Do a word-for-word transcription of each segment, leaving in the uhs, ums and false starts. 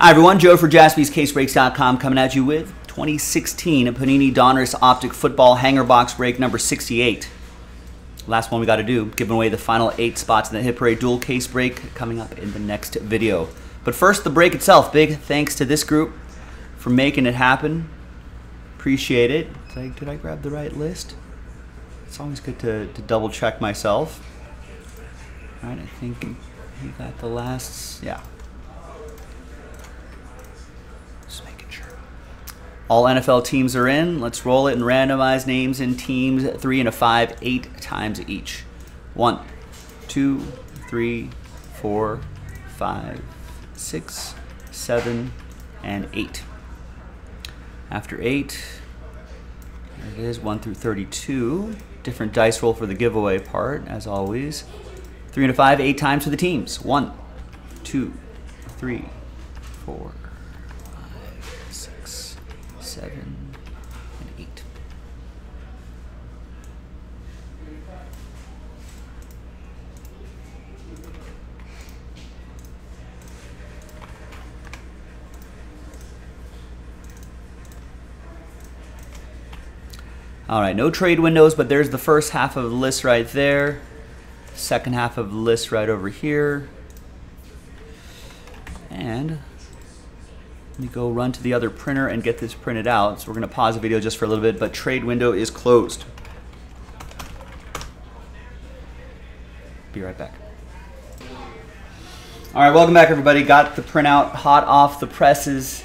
Hi everyone, Joe for Jaspys Case Breaks dot com coming at you with twenty sixteen Panini Donruss Optic Football Hanger Box Break number sixty-eight. Last one we got to do, giving away the final eight spots in the Hit Parade Dual Case Break coming up in the next video. But first, the break itself. Big thanks to this group for making it happen. Appreciate it. Like, did I grab the right list? It's always good to, to double check myself. All right, I think we got the last, yeah. All N F L teams are in. Let's roll it and randomize names in teams three and a five, eight times each. One, two, three, four, five, six, seven, and eight. After eight, there it is, one through thirty-two. Different dice roll for the giveaway part, as always. Three and a five, eight times for the teams. One, two, three, four, seven, and eight. All right, no trade windows, but there's the first half of the list right there. Second half of the list right over here. And let me go run to the other printer and get this printed out. So we're going to pause the video just for a little bit, but trade window is closed. Be right back. All right, welcome back, everybody. Got the printout hot off the presses.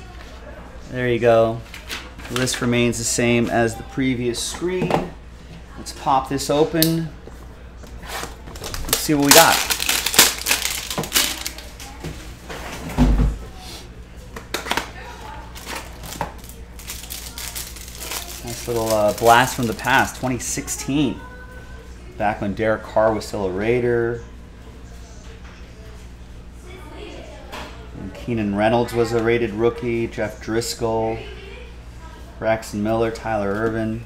There you go. The list remains the same as the previous screen. Let's pop this open. Let's see what we got. Little uh, blast from the past, twenty sixteen. Back when Derek Carr was still a Raider. And Keenan Reynolds was a rated rookie. Jeff Driscoll. Braxton Miller, Tyler Irvin.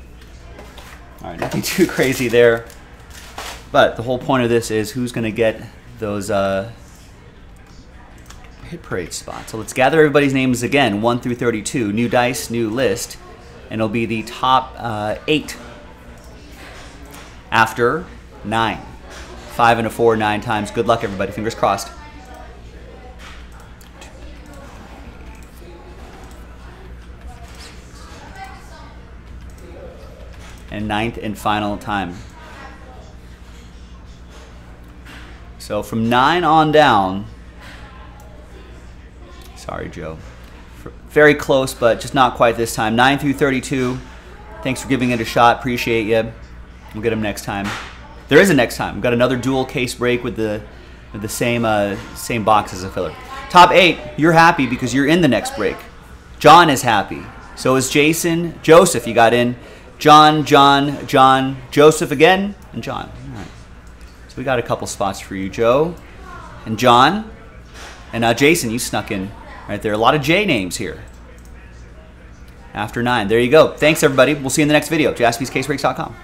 All right, nothing too crazy there. But the whole point of this is who's going to get those uh, hit parade spots. So let's gather everybody's names again, one through thirty-two. New dice, new list. And it'll be the top uh, eight after nine. Five and a four, nine times. Good luck, everybody. Fingers crossed. And ninth and final time. So from nine on down, sorry, Joe. Very close, but just not quite this time. nine through thirty-two. Thanks for giving it a shot. Appreciate you. We'll get them next time. There is a next time. We've got another dual case break with the with the same uh, same box as a filler. Top eight. You're happy because you're in the next break. John is happy. So is Jason. Joseph, you got in. John, John, John, Joseph again, and John. All right. So we got a couple spots for you, Joe, and John, and uh, Jason. You snuck in. Right there, a lot of J names here. After nine, there you go. Thanks, everybody. We'll see you in the next video. Jaspys Case Breaks dot com.